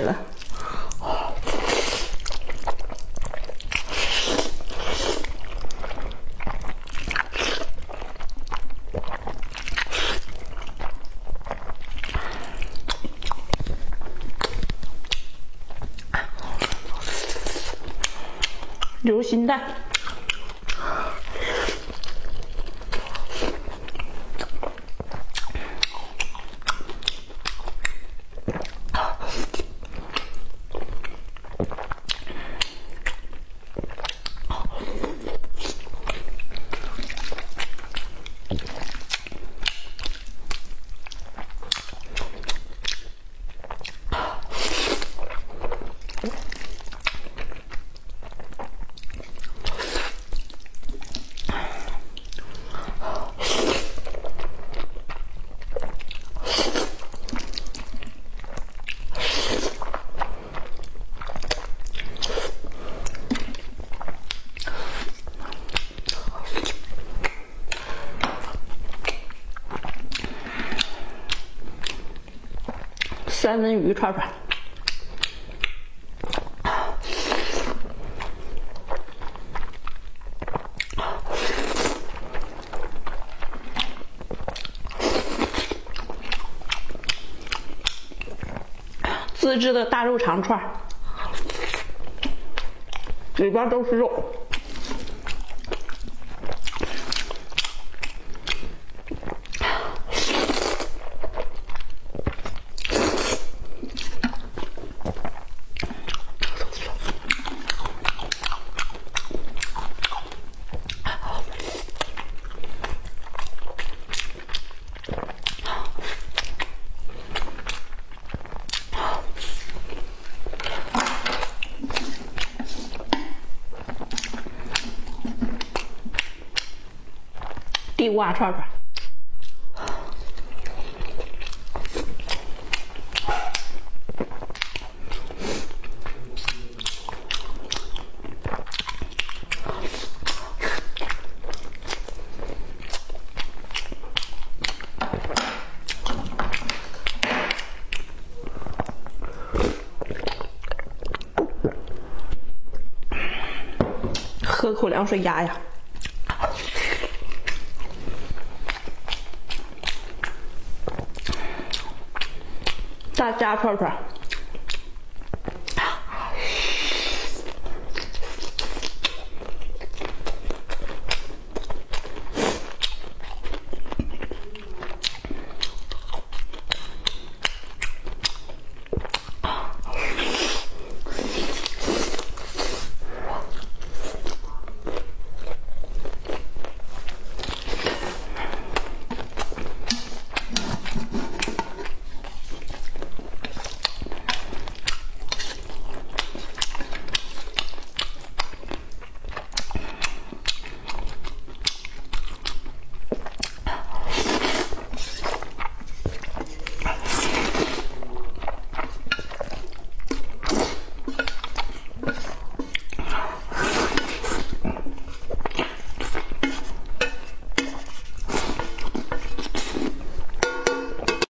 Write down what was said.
止了。流心蛋。 三文鱼串串。 自制的大肉肠串，里边都是肉。地瓜串串，喝口凉水压压。 大家串串。